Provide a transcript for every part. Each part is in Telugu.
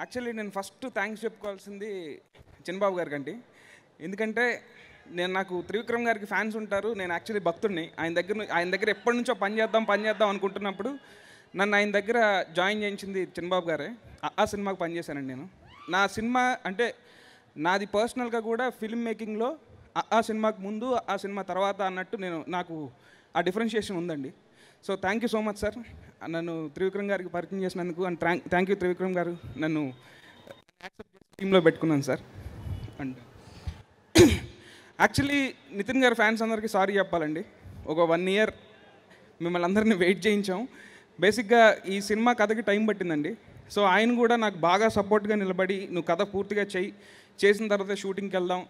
యాక్చువల్లీ నేను ఫస్ట్ థ్యాంక్స్ చెప్పుకోవాల్సింది చిన్నబాబు గారికి అండి. ఎందుకంటే నాకు త్రివిక్రమ్ గారికి ఫ్యాన్స్ ఉంటారు, నేను యాక్చువల్లీ భక్తుడిని. ఆయన దగ్గర ఎప్పటి నుంచో పని చేద్దాం అనుకుంటున్నప్పుడు నన్ను ఆయన దగ్గర జాయిన్ చేయించింది చిన్నబాబు గారే. ఆ సినిమాకి పనిచేశానండి నేను. నా సినిమా అంటే నాది పర్సనల్గా కూడా ఫిల్మ్ మేకింగ్లో ఆ సినిమాకి ముందు, ఆ సినిమా తర్వాత అన్నట్టు నాకు ఆ డిఫరెన్షియేషన్ ఉందండి. So thank you so much sir, నన్ను త్రివిక్రమ్ గారికి పరిచయం చేసినందుకు. అండ్ థ్యాంక్ యూ త్రివిక్రమ్ గారు, నన్ను యాక్సెప్ట్ చేసి టీంలో పెట్టుకున్నాను సార్. అండ్ యాక్చువల్లీ నితిన్ గారి ఫ్యాన్స్ అందరికీ సారీ చెప్పాలండి. ఒక 1 year మిమ్మల్ని అందరినీ వెయిట్ చేయించాం. బేసిక్గా ఈ సినిమా కథకి టైం పట్టిందండి. సో ఆయన కూడా నాకు బాగా సపోర్ట్గా నిలబడి, నువ్వు కథ పూర్తిగా చేసిన తర్వాత షూటింగ్కి వెళ్దాం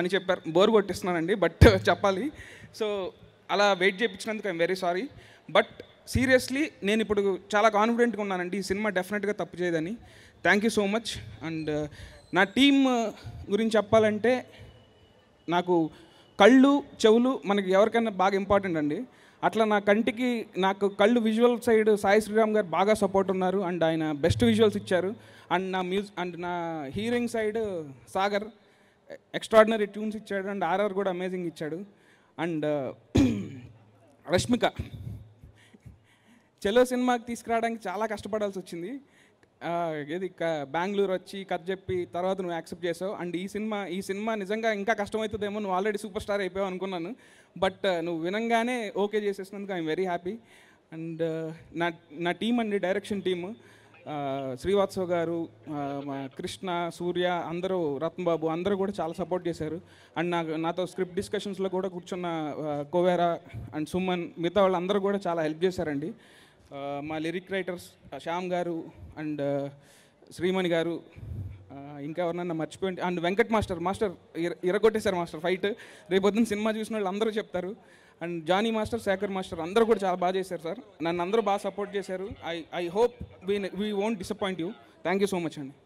అని చెప్పారు. బోర్ కొట్టిస్తున్నానండి బట్ చెప్పాలి. సో అలా వెయిట్ చేయించినందుకు I'm very sorry. But seriously నేను ఇప్పుడు చాలా కాన్ఫిడెంట్గా ఉన్నానండి, ఈ సినిమా డెఫినెట్గా తప్పు చేయదని. Thank you so much. And నా టీం గురించి చెప్పాలంటే, నాకు కళ్ళు చెవులు మనకి ఎవరికైనా బాగా ఇంపార్టెంట్ అండి. అట్లా నాకు కళ్ళు విజువల్ సైడ్ సాయి శ్రీరామ్ గారు బాగా సపోర్ట్ ఉన్నారు, అండ్ ఆయన బెస్ట్ విజువల్స్ ఇచ్చారు. అండ్ నా hearing side Sagar extraordinary tunes ఇచ్చాడు, అండ్ ఆర్ఆర్ కూడా అమేజింగ్ ఇచ్చాడు. అండ్ రష్మిక చెలో సినిమాకి తీసుకురావడానికి చాలా కష్టపడాల్సి వచ్చింది. ఏది బెంగళూరు వచ్చి కథ చెప్పి తర్వాత నువ్వు యాక్సెప్ట్ చేసావు. అండ్ ఈ సినిమా నిజంగా ఇంకా కష్టమవుతుందేమో, నువ్వు ఆల్రెడీ సూపర్ స్టార్ అయిపోయావు అనుకున్నాను. బట్ నువ్వు వినంగానే ఓకే చేసేసినందుకు ఐఎమ్ వెరీ హ్యాపీ. అండ్ నా టీం అండి, డైరెక్షన్ టీము, శ్రీ వాత్సగారు, కృష్ణ, సూర్య, అందరూ, రత్నబాబు, అందరూ కూడా చాలా సపోర్ట్ చేశారు. అండ్ నాతో స్క్రిప్ట్ డిస్కషన్స్లో కూడా కూర్చున్న కోవేరా అండ్ సుమన్, మిగతా వాళ్ళందరూ కూడా చాలా హెల్ప్ చేశారండి. మా లిరిక్ రైటర్స్ శ్యామ్గారు అండ్ శ్రీమణిగారు, ఇంకా ఎవరినన్నా మర్చిపోయింది. అండ్ వెంకట్ మాస్టర్ ఇరగొట్టేశారు మాస్టర్ ఫైట్. రేపొద్దున సినిమా చూసిన వాళ్ళు అందరూ చెప్తారు. And Jani master, Sagar master అందరూ కూడా చాలా బాగా చేశారు సార్. నన్ను అందరూ బాగా సపోర్ట్ చేశారు. I hope we won't disappoint you. Thank you so much అండి.